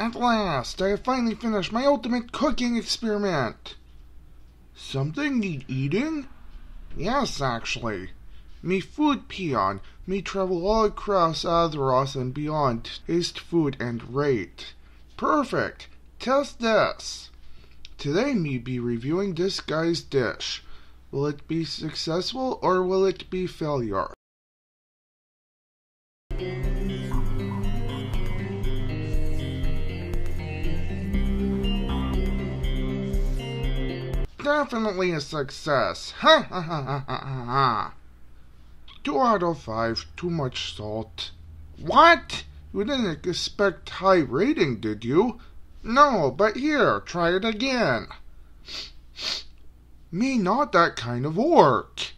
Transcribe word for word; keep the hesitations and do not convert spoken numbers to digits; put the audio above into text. At last, I have finally finished my ultimate cooking experiment. Something need eating? Yes, actually. Me food peon, me travel all across Azeroth and beyond to taste food and rate. Perfect! Test this! Today me be reviewing this guy's dish. Will it be successful or will it be failure? Definitely a success! Ha ha ha ha ha ha! two out of five, too much salt. What? You didn't expect high rating, did you? No, but here, try it again. Me not that kind of orc.